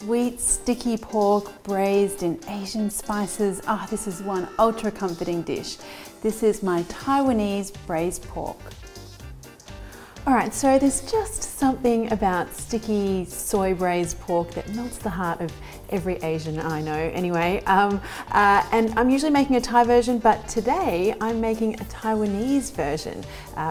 sweet sticky pork braised in Asian spices. Ah, this is one ultra comforting dish. This is my Taiwanese braised pork. Alright, so there's just something about sticky soy braised pork that melts the heart of every Asian I know anyway. And I'm usually making a Thai version, but today I'm making a Taiwanese version,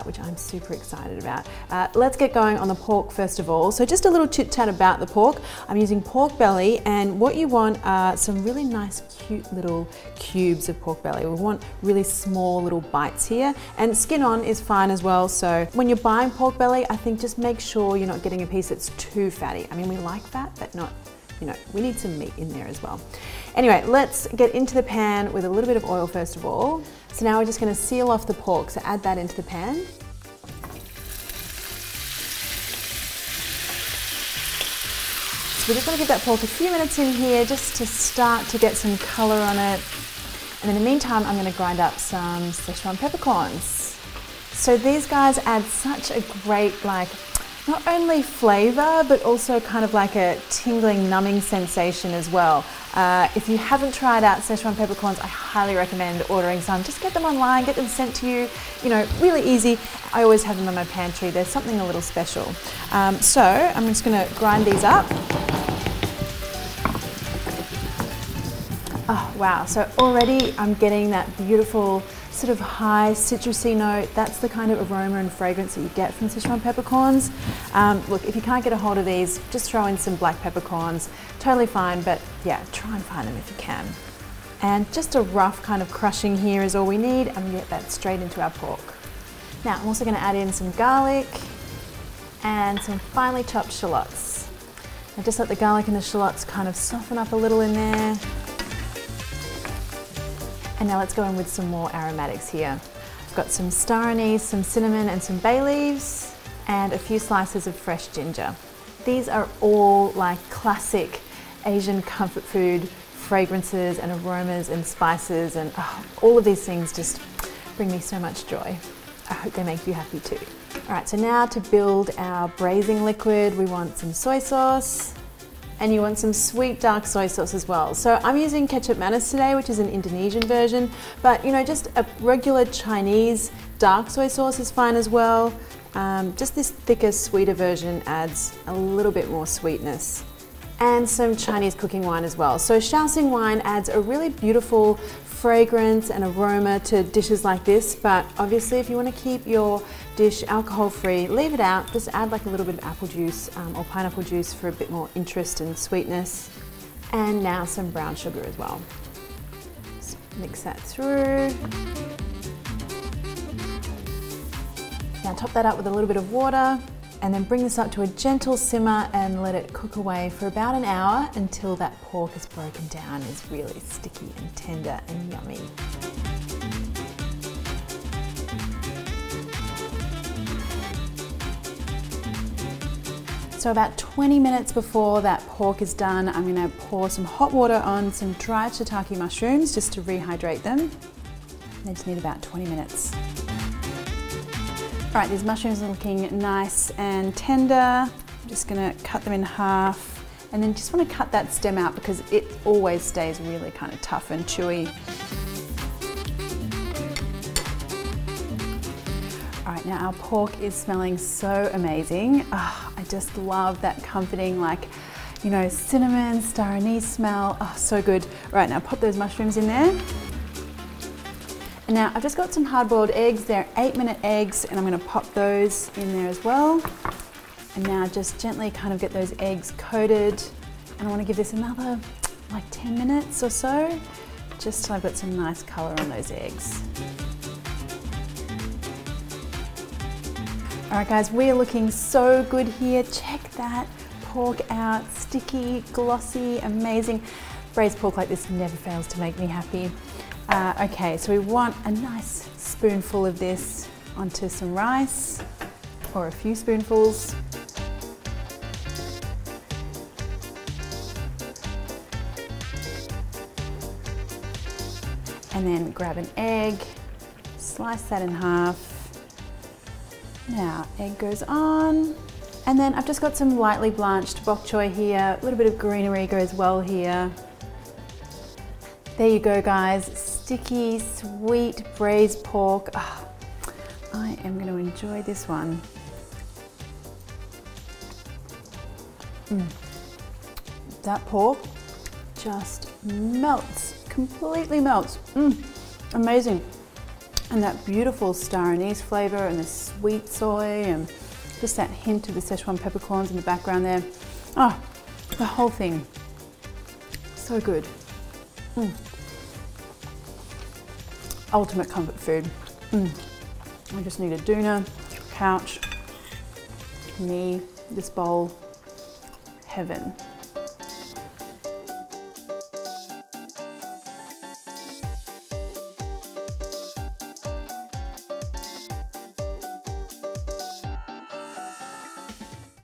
which I'm super excited about. Let's get going on the pork first of all. So just a little chit chat about the pork. I'm using pork belly, and what you want are some really nice cute little cubes of pork belly. We want really small little bites here, and skin on is fine as well. So when you're buying pork belly, I think just make sure you're not getting a piece that's too fatty. I mean, we like fat, but not, you know, we need some meat in there as well. Anyway, let's get into the pan with a little bit of oil first of all. So now we're just going to seal off the pork, so add that into the pan. So we're just going to give that pork a few minutes in here just to start to get some colour on it. And in the meantime, I'm going to grind up some Sichuan peppercorns. So these guys add such a great, like, not only flavour, but also kind of like a tingling, numbing sensation as well. If you haven't tried out Sichuan peppercorns, I highly recommend ordering some. Just get them online, get them sent to you, you know, really easy. I always have them in my pantry. There's something a little special. So I'm just going to grind these up. Oh wow, so already I'm getting that beautiful sort of high citrusy note. That's the kind of aroma and fragrance that you get from Sichuan peppercorns. Look, if you can't get a hold of these, just throw in some black peppercorns. Totally fine, but yeah, try and find them if you can. And just a rough kind of crushing here is all we need, and we get that straight into our pork. Now I'm also going to add in some garlic and some finely chopped shallots. Now just let the garlic and the shallots kind of soften up a little in there. And now let's go in with some more aromatics here. I've got some star anise, some cinnamon and some bay leaves, and a few slices of fresh ginger. These are all like classic Asian comfort food fragrances and aromas and spices, and all of these things just bring me so much joy. I hope they make you happy too. Alright, so now to build our braising liquid, we want some soy sauce. And you want some sweet dark soy sauce as well. So I'm using ketchup manis today, which is an Indonesian version, but you know, just a regular Chinese dark soy sauce is fine as well. Just this thicker, sweeter version adds a little bit more sweetness. And some Chinese cooking wine as well. So Shaoxing wine adds a really beautiful fragrance and aroma to dishes like this, but obviously if you want to keep your dish alcohol free, leave it out. Just add like a little bit of apple juice or pineapple juice for a bit more interest and sweetness. And now some brown sugar as well. Just mix that through. Now top that up with a little bit of water, and then bring this up to a gentle simmer and let it cook away for about an hour until that pork is broken down, is really sticky and tender and yummy. So about 20 minutes before that pork is done, I'm going to pour some hot water on some dried shiitake mushrooms just to rehydrate them. They just need about 20 minutes. Alright, these mushrooms are looking nice and tender. I'm just going to cut them in half, and then just want to cut that stem out because it always stays really kind of tough and chewy. Alright, now our pork is smelling so amazing. Oh, I just love that comforting, like, you know, cinnamon, star anise smell. Oh, so good. Right, now pop those mushrooms in there. Now I've just got some hard-boiled eggs. They're 8-minute eggs, and I'm going to pop those in there as well. And now just gently kind of get those eggs coated. And I want to give this another like 10 minutes or so, just till I've got some nice colour on those eggs. Alright guys, we're looking so good here. Check that pork out. Sticky, glossy, amazing. Braised pork like this never fails to make me happy. Okay, so we want a nice spoonful of this onto some rice, or a few spoonfuls. And then grab an egg, slice that in half. Now, egg goes on, And then I've just got some lightly blanched bok choy here, a little bit of greenery goes well here. There you go guys, sticky, sweet braised pork. Oh, I am going to enjoy this one. That pork just melts, completely melts. Amazing. And that beautiful star anise flavour and the sweet soy and just that hint of the Sichuan peppercorns in the background there. Oh, the whole thing. So good. Ultimate comfort food. I just need a doona, couch, me, this bowl. Heaven.